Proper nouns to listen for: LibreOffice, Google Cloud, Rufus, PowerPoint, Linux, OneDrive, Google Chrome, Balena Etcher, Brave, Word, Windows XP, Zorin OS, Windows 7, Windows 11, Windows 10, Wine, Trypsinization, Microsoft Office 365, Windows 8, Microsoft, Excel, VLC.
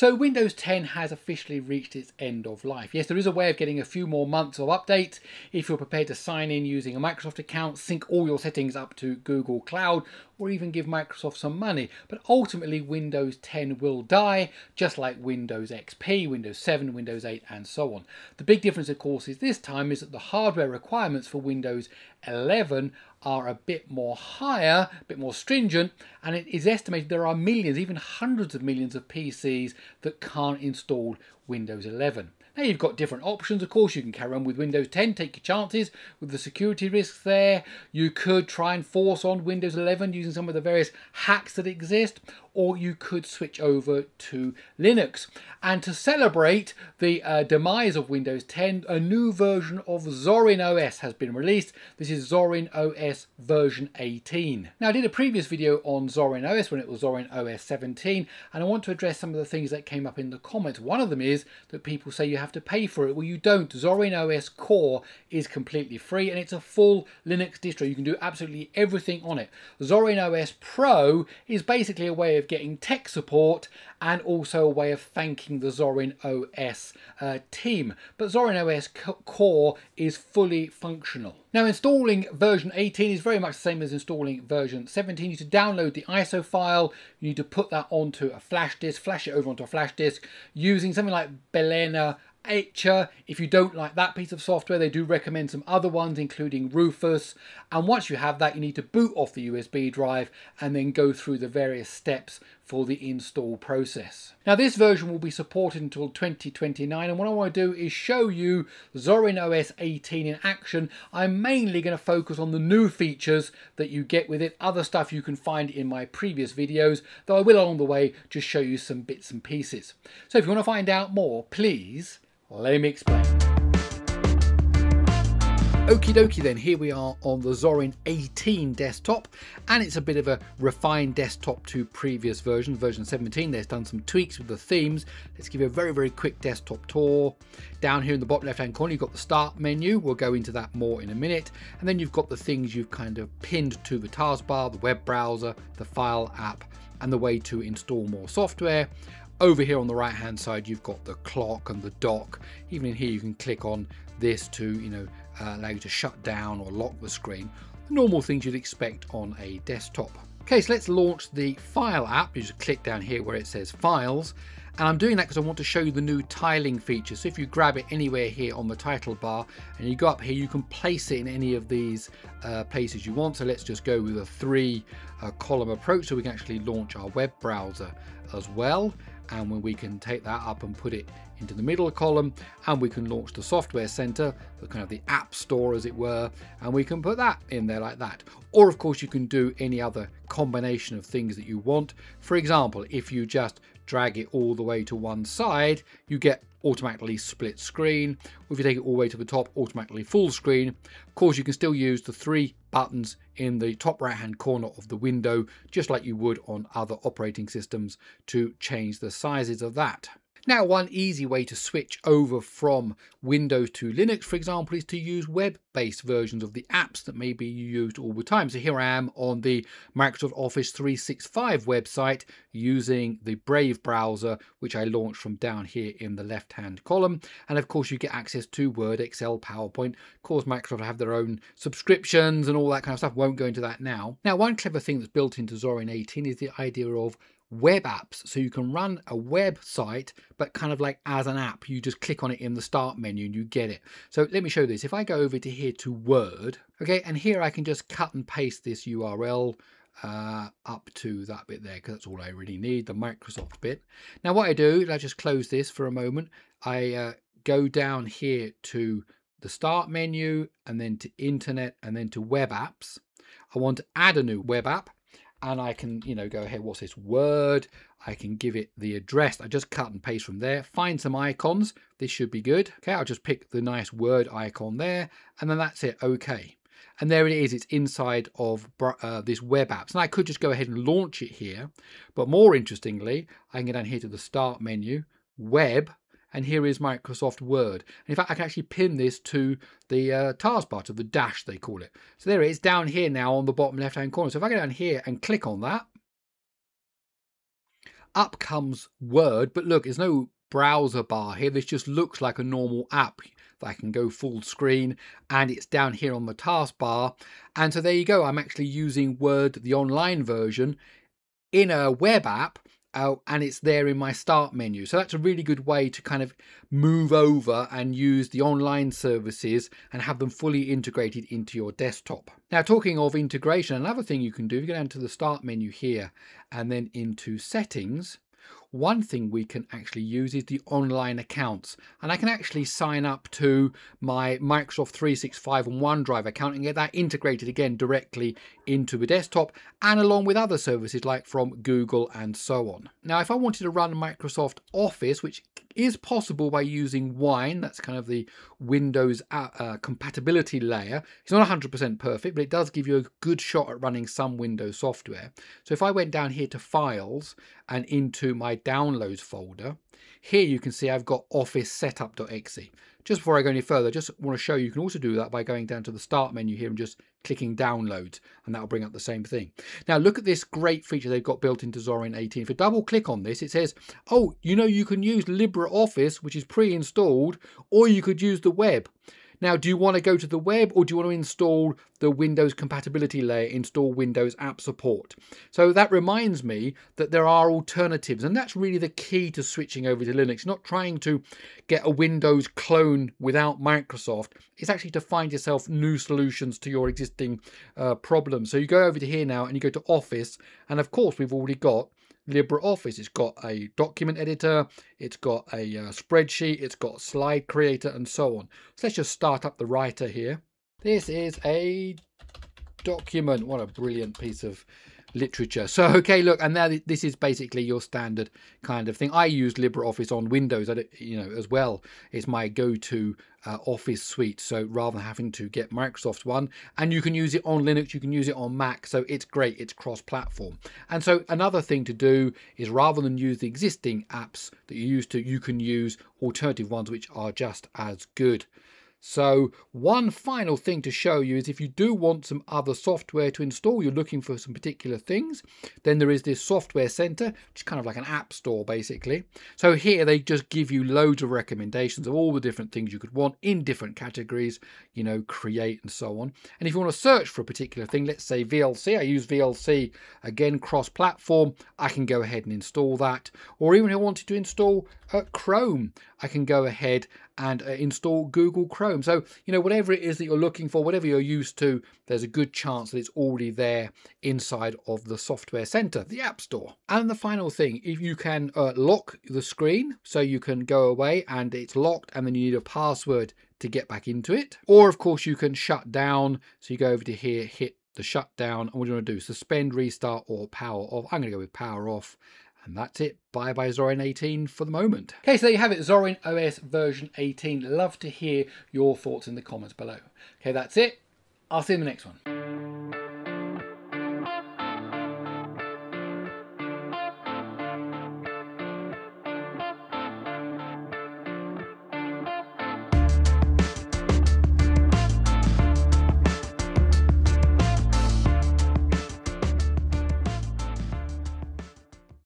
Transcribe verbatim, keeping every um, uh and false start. So Windows ten has officially reached its end of life. Yes, there is a way of getting a few more months of updates if you're prepared to sign in using a Microsoft account, sync all your settings up to Google Cloud, or even give Microsoft some money. But ultimately Windows ten will die, just like Windows X P, Windows seven, Windows eight and so on. The big difference of course is this time is that the hardware requirements for Windows eleven are a bit more higher, a bit more stringent, and it is estimated there are millions, even hundreds of millions of P Cs that can't install Windows eleven. Now you've got different options. Of course, you can carry on with Windows ten, take your chances with the security risks there. You could try and force on Windows eleven using some of the various hacks that exist, or you could switch over to Linux. And to celebrate the uh, demise of Windows ten, a new version of Zorin O S has been released. This is Zorin O S version eighteen. Now I did a previous video on Zorin O S when it was Zorin O S seventeen, and I want to address some of the things that came up in the comments. One of them is that people say you have to pay for it. Well, you don't. Zorin O S Core is completely free and it's a full Linux distro. You can do absolutely everything on it. Zorin O S Pro is basically a way of getting tech support and also a way of thanking the Zorin O S uh, team. But Zorin O S Core is fully functional. Now installing version eighteen is very much the same as installing version seventeen. You need to download the I S O file, you need to put that onto a flash disk, flash it over onto a flash disk using something like Balena Etcher. If you don't like that piece of software, they do recommend some other ones, including Rufus. And once you have that, you need to boot off the U S B drive and then go through the various steps for the install process. Now this version will be supported until twenty twenty-nine, and what I want to do is show you Zorin O S eighteen in action. I'm mainly going to focus on the new features that you get with it. Other stuff you can find in my previous videos, though I will along the way just show you some bits and pieces. So if you want to find out more, please let me explain. Okie dokie then, here we are on the Zorin eighteen desktop, and it's a bit of a refined desktop to previous versions. Version seventeen, they've done some tweaks with the themes. Let's give you a very, very quick desktop tour. Down here in the bottom left-hand corner, you've got the start menu. We'll go into that more in a minute. And then you've got the things you've kind of pinned to the taskbar, the web browser, the file app, and the way to install more software. Over here on the right hand side, you've got the clock and the dock. Even in here, you can click on this to, you know, uh, allow you to shut down or lock the screen. The normal things you'd expect on a desktop. Okay, so let's launch the file app. You just click down here where it says files. And I'm doing that because I want to show you the new tiling feature. So if you grab it anywhere here on the title bar and you go up here, you can place it in any of these uh, places you want. So let's just go with a three uh, column approach so we can actually launch our web browser as well. And when we can take that up and put it into the middle column, and we can launch the software center, the kind of the app store as it were, and we can put that in there like that. Or of course you can do any other combination of things that you want. For example, if you just drag it all the way to one side, you get automatically split screen. Or if you take it all the way to the top, automatically full screen. Of course, you can still use the three buttons in the top right hand corner of the window, just like you would on other operating systems, to change the sizes of that. Now, one easy way to switch over from Windows to Linux, for example, is to use web-based versions of the apps that maybe you used all the time. So here I am on the Microsoft Office three sixty-five website using the Brave browser, which I launched from down here in the left-hand column. And of course, you get access to Word, Excel, PowerPoint. Of course, Microsoft have their own subscriptions and all that kind of stuff. Won't go into that now. Now, one clever thing that's built into Zorin eighteen is the idea of web apps. So you can run a website, but kind of like as an app, you just click on it in the start menu and you get it. So let me show this. If I go over to here to Word, okay, and here I can just cut and paste this U R L uh, up to that bit there, because that's all I really need, the Microsoft bit. Now what I do, I just close this for a moment. I uh, go down here to the start menu and then to internet and then to web apps. I want to add a new web app. And I can, you know, go ahead, what's this, Word? I can give it the address. I just cut and paste from there, find some icons. This should be good. Okay, I'll just pick the nice Word icon there. And then that's it, okay. And there it is, it's inside of uh, this web apps. And I could just go ahead and launch it here. But more interestingly, I can go down here to the start menu, web, and here is Microsoft Word. And in fact, I can actually pin this to the uh, taskbar, to the dash, they call it. So there it is down here now on the bottom left-hand corner. So if I go down here and click on that, up comes Word, but look, there's no browser bar here. This just looks like a normal app that I can go full screen, and it's down here on the taskbar. And so there you go. I'm actually using Word, the online version, in a web app, uh, and it's there in my start menu. So that's a really good way to kind of move over and use the online services and have them fully integrated into your desktop. Now, talking of integration, another thing you can do, if you go down to the start menu here and then into settings, one thing we can actually use is the online accounts, and I can actually sign up to my Microsoft three sixty-five and OneDrive account and get that integrated again directly into the desktop, and along with other services like from Google and so on. Now, if I wanted to run Microsoft Office, which is possible by using Wine, that's kind of the Windows uh, uh, compatibility layer. It's not one hundred percent perfect, but it does give you a good shot at running some Windows software. So if I went down here to Files and into my Downloads folder, here you can see I've got Office Setup.exe. Just before I go any further, just want to show you, you can also do that by going down to the Start menu here and just clicking Downloads, and that'll bring up the same thing. Now, look at this great feature they've got built into Zorin eighteen. If you double click on this, it says, oh, you know, you can use LibreOffice, which is pre-installed, or you could use the web. Now, do you want to go to the web, or do you want to install the Windows compatibility layer, install Windows app support? So that reminds me that there are alternatives, and that's really the key to switching over to Linux. Not trying to get a Windows clone without Microsoft. It's actually to find yourself new solutions to your existing uh, problems. So you go over to here now and you go to Office, and of course we've already got LibreOffice. It's got a document editor, it's got a uh, spreadsheet, it's got a slide creator, and so on. So let's just start up the writer here. This is a document. What a brilliant piece of literature. So, okay, look, and now this is basically your standard kind of thing. I use LibreOffice on Windows, I don't, you know, as well. It's my go-to uh, Office suite. So rather than having to get Microsoft's one, and you can use it on Linux, you can use it on Mac. So it's great. It's cross-platform. And so another thing to do is rather than use the existing apps that you used to, you can use alternative ones, which are just as good. So one final thing to show you is if you do want some other software to install, you're looking for some particular things, then there is this software center, which is kind of like an app store, basically. So here they just give you loads of recommendations of all the different things you could want in different categories, you know, create and so on. And if you want to search for a particular thing, let's say V L C, I use V L C, again, cross-platform, I can go ahead and install that. Or even if I wanted to install uh, Chrome, I can go ahead and uh, install Google Chrome. So, you know, whatever it is that you're looking for, whatever you're used to, there's a good chance that it's already there inside of the software center, the App Store. And the final thing, if you can uh, lock the screen, so you can go away and it's locked, and then you need a password to get back into it. Or of course you can shut down. So you go over to here, hit the shutdown, and what do you want to do? Suspend, restart, or power off. I'm gonna go with power off. And that's it. Bye bye Zorin eighteen for the moment. Okay, so there you have it, Zorin O S version eighteen. Love to hear your thoughts in the comments below. Okay, that's it. I'll see you in the next one.